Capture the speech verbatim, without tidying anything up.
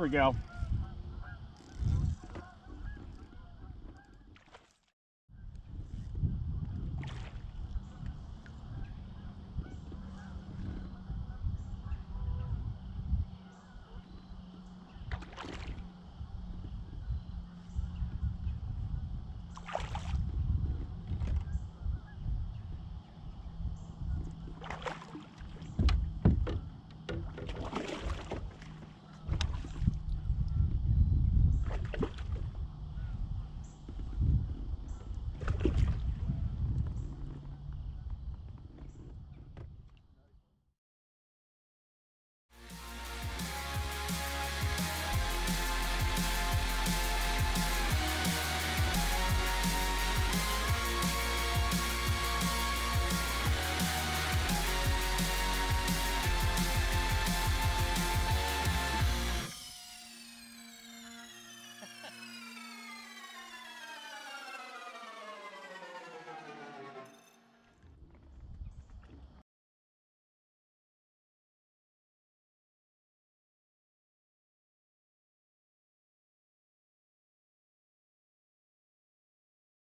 There we go.